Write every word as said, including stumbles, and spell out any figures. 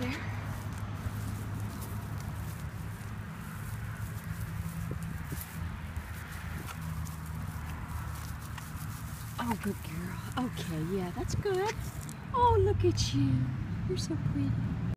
there? Oh, good girl. Okay, yeah, that's good. Oh, look at you. You're so pretty.